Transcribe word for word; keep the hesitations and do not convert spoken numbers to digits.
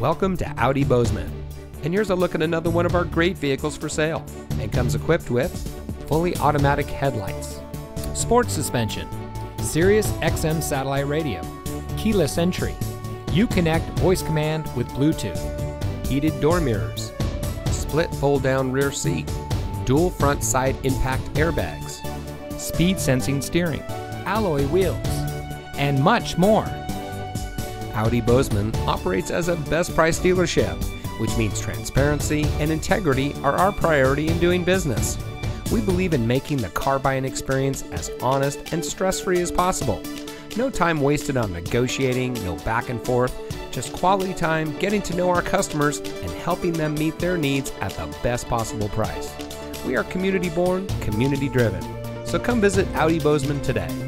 Welcome to Audi Bozeman, and here's a look at another one of our great vehicles for sale. It comes equipped with fully automatic headlights, sports suspension, Sirius X M satellite radio, keyless entry, Uconnect voice command with Bluetooth, heated door mirrors, split fold-down rear seat, dual front side impact airbags, speed sensing steering, alloy wheels, and much more. Audi Bozeman operates as a best price dealership, which means transparency and integrity are our priority in doing business. We believe in making the car buying experience as honest and stress-free as possible. No time wasted on negotiating, no back and forth, just quality time getting to know our customers and helping them meet their needs at the best possible price. We are community born, community driven. So come visit Audi Bozeman today.